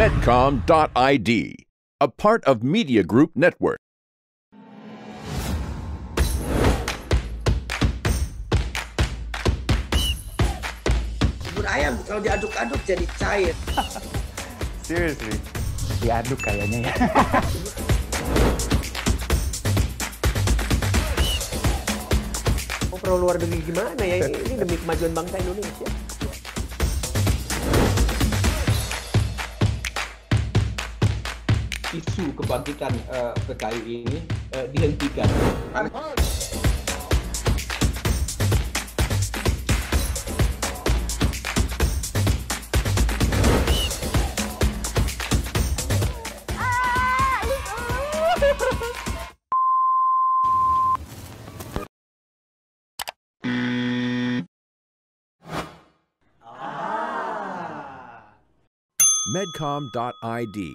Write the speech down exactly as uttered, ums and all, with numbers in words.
Medcom dot I D, a part of Media Group Network. Ayam kalau diaduk-aduk jadi cair. Seriously, diaduk kayaknya ya. Perlu luar negeri gimana ya? Ini demi kemajuan bangsa Indonesia. Isu kebangkitan uh, P K I ini uh, dihentikan. Medcom dot I D,